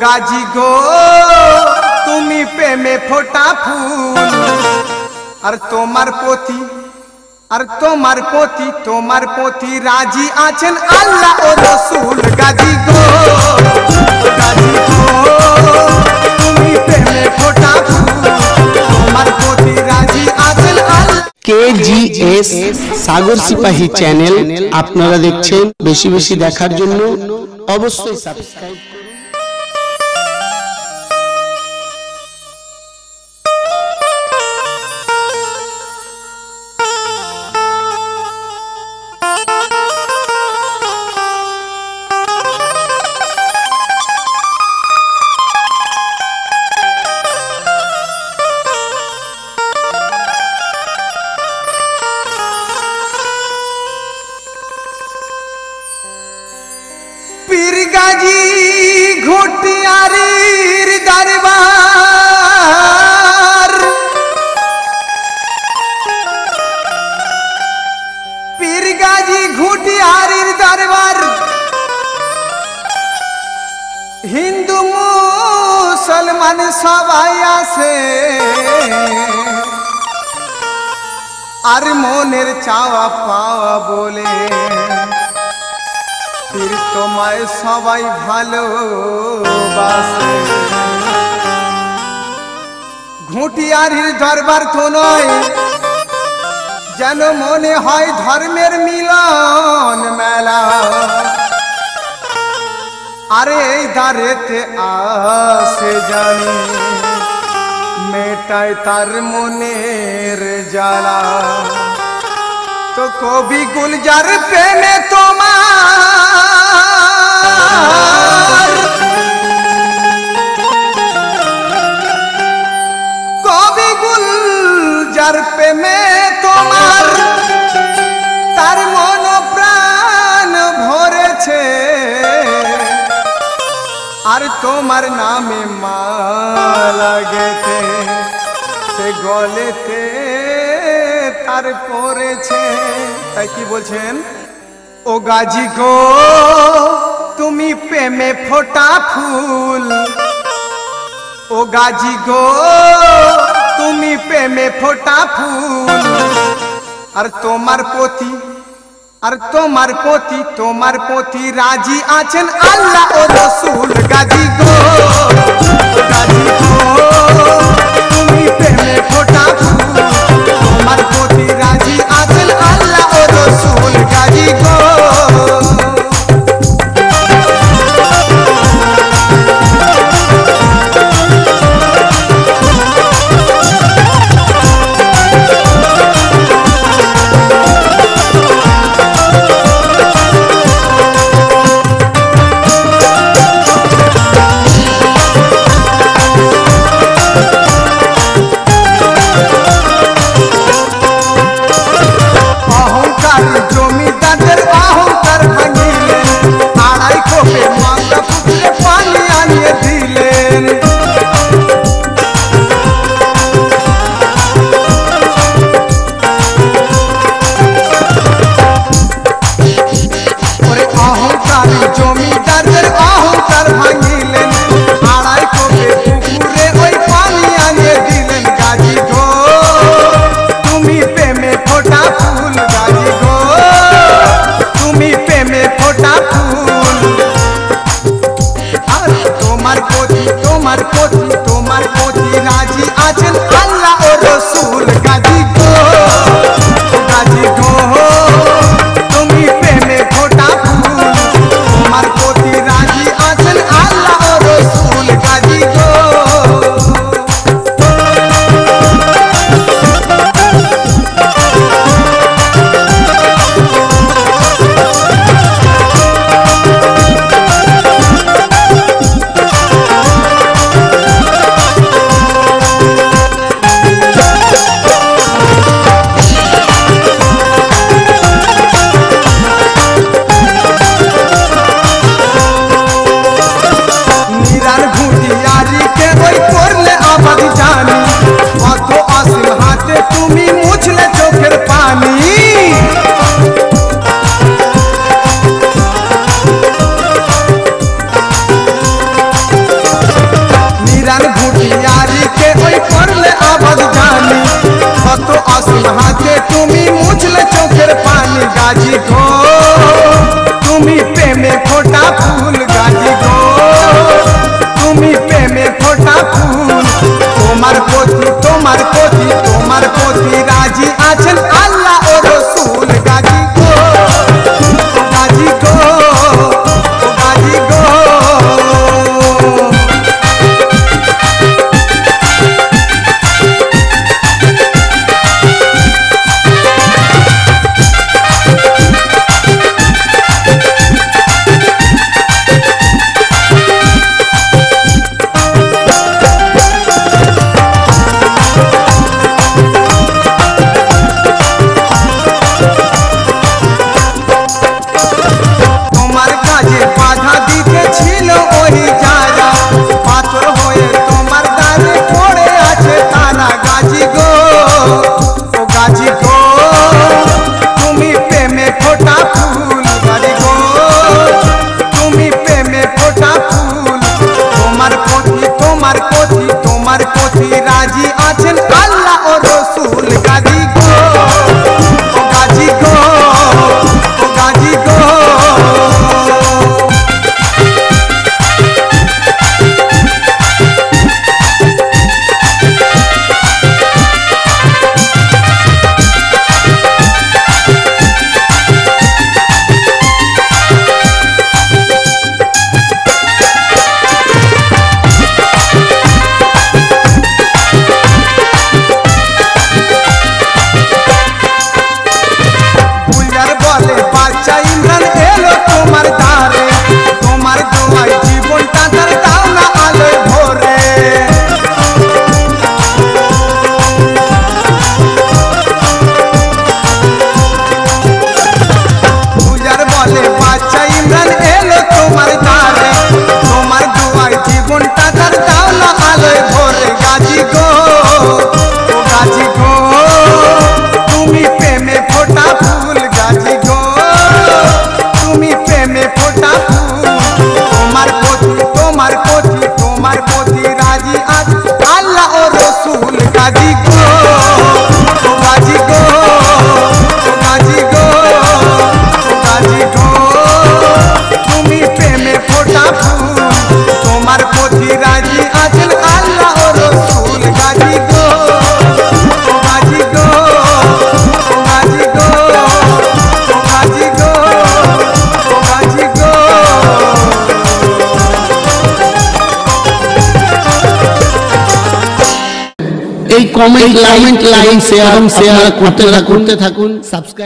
गाजी गो तुमी प्रेमे फोटा फूल अर तोमार पोती तोमार पोती राजी आछेन अल्लाह ओ रसूल। गाजी गो तुमी प्रेमे फोटा फूल तोमार पोती राजी आछेन अल्लाह। KGS सागर सिपाही चैनल आपनारा देखछेन, बेशी बेशी देखार जोन्नो अवश्यई सबस्क्राइब करुन। पीरगाजी घोटियारीर दरबार, पीरगाजी घोटियारीर दरबार हिंदू मुसलमान सबाई आसे आर मोनेर चावा पावा बोले फिर तोमाय सबाई भालोबासे। घुटियारीर दरबार तो नय जेन मने हय धर्मेर मिलन मेला, अरे दारेते आसे जानी मेटाय तार मनेर जाला। तो कवि गुलजार प्रेमे तोमार, कवि गुलजार प्रेमे तोमार तार मन प्राण भरेछे आर तोमार नामे माला गेते से गलेते तार पोरेछे। ताई कि बोलछेन ओ गाजी गो तुमी प्रेमे फोटा फूल, ओ गाजी गो तुमी प्रेमे फोटा फूल आर तोमार पोती तोमार पोती राजी आछेन अल्लाह ओ रसूल। गाजी गो तुमी प्रेमे फोटा फूल तोमार पोती राजी आछेन अल्लाह ओ रसूल। गाजी गो आछन अल्लाह और रसूल कमेंट लाइन शेयर करते থাকুন।